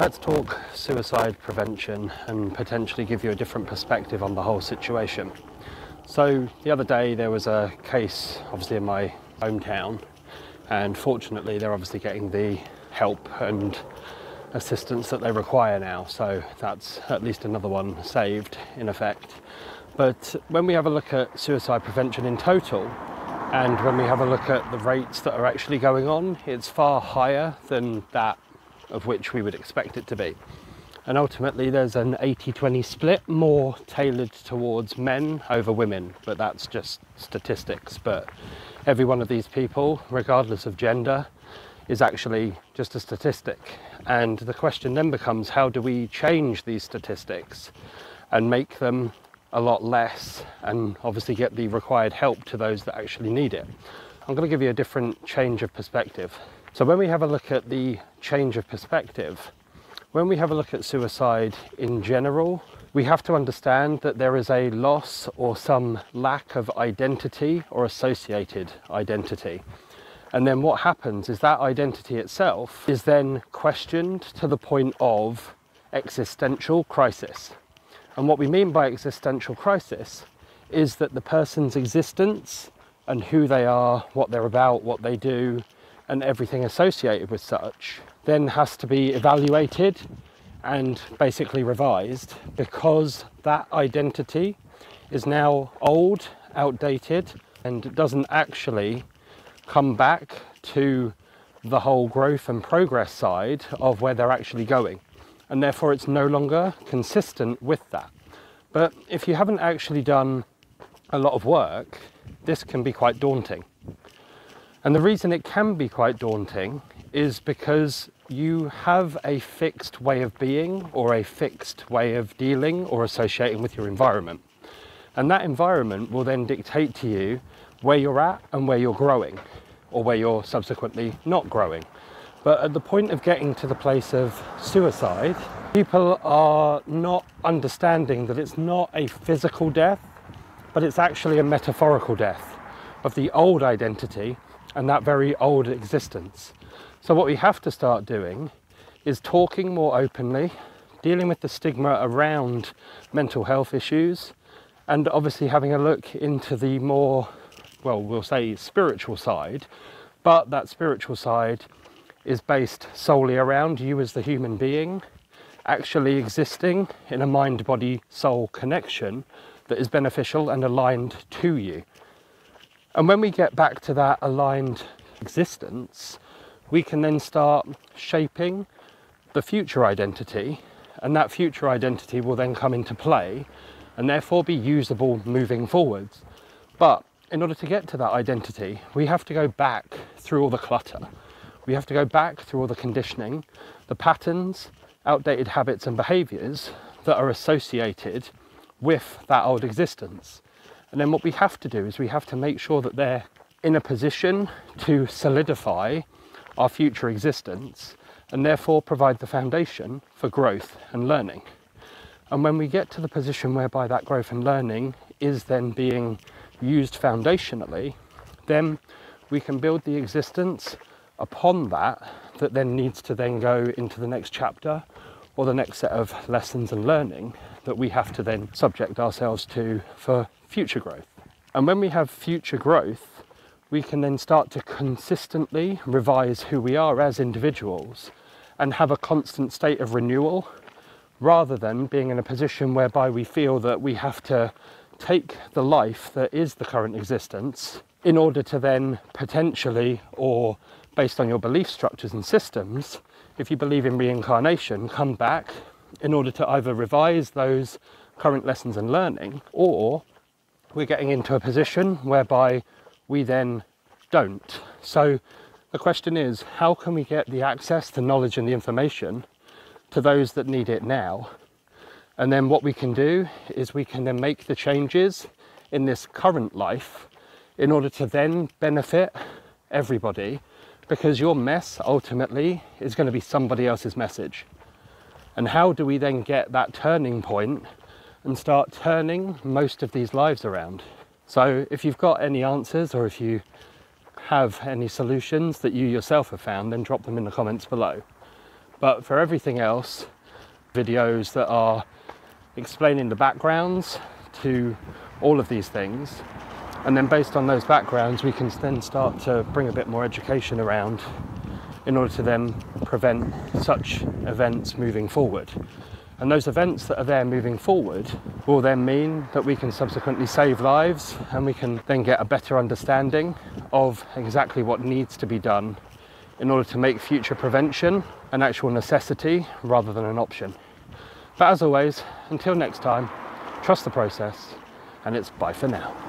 Let's talk suicide prevention and potentially give you a different perspective on the whole situation. So the other day there was a case obviously in my hometown, and fortunately they're obviously getting the help and assistance that they require now, so that's at least another one saved in effect. But when we have a look at suicide prevention in total, and when we have a look at the rates that are actually going on, it's far higher than that of which we would expect it to be. And ultimately there's an 80-20 split, more tailored towards men over women, but that's just statistics. But every one of these people, regardless of gender, is actually just a statistic. And the question then becomes, how do we change these statistics and make them a lot less and obviously get the required help to those that actually need it? I'm going to give you a different change of perspective. So when we have a look at the change of perspective, when we have a look at suicide in general, we have to understand that there is a loss or some lack of identity or associated identity. And then what happens is that identity itself is then questioned to the point of existential crisis. And what we mean by existential crisis is that the person's existence and who they are, what they're about, what they do, and everything associated with such then has to be evaluated and basically revised, because that identity is now old, outdated, and doesn't actually come back to the whole growth and progress side of where they're actually going. And therefore it's no longer consistent with that. But if you haven't actually done a lot of work, this can be quite daunting. And the reason it can be quite daunting is because you have a fixed way of being or a fixed way of dealing or associating with your environment. And that environment will then dictate to you where you're at and where you're growing, or where you're subsequently not growing. But at the point of getting to the place of suicide, people are not understanding that it's not a physical death, but it's actually a metaphorical death of the old identity and that very old existence. So what we have to start doing is talking more openly, dealing with the stigma around mental health issues, and obviously having a look into the more, well, we'll say spiritual side, but that spiritual side is based solely around you as the human being actually existing in a mind-body-soul connection that is beneficial and aligned to you. And when we get back to that aligned existence, we can then start shaping the future identity, and that future identity will then come into play and therefore be usable moving forwards. But in order to get to that identity, we have to go back through all the clutter. We have to go back through all the conditioning, the patterns, outdated habits and behaviours that are associated with that old existence. And then what we have to do is we have to make sure that they're in a position to solidify our future existence and therefore provide the foundation for growth and learning. And when we get to the position whereby that growth and learning is then being used foundationally, then we can build the existence upon that then needs to then go into the next chapter or the next set of lessons and learning that we have to then subject ourselves to for future growth. And when we have future growth, we can then start to consistently revise who we are as individuals and have a constant state of renewal, rather than being in a position whereby we feel that we have to take the life that is the current existence in order to then potentially, or based on your belief structures and systems, if you believe in reincarnation, come back in order to either revise those current lessons and learning, or we're getting into a position whereby we then don't. So the question is, how can we get the access, the knowledge and the information to those that need it now? And then what we can do is we can then make the changes in this current life in order to then benefit everybody, because your mess ultimately is going to be somebody else's message. And how do we then get that turning point and start turning most of these lives around? So if you've got any answers, or if you have any solutions that you yourself have found, then drop them in the comments below. But for everything else, videos that are explaining the backgrounds to all of these things, and then based on those backgrounds we can then start to bring a bit more education around in order to then prevent such events moving forward. And those events that are there moving forward will then mean that we can subsequently save lives, and we can then get a better understanding of exactly what needs to be done in order to make future prevention an actual necessity rather than an option. But as always, until next time, trust the process, and it's bye for now.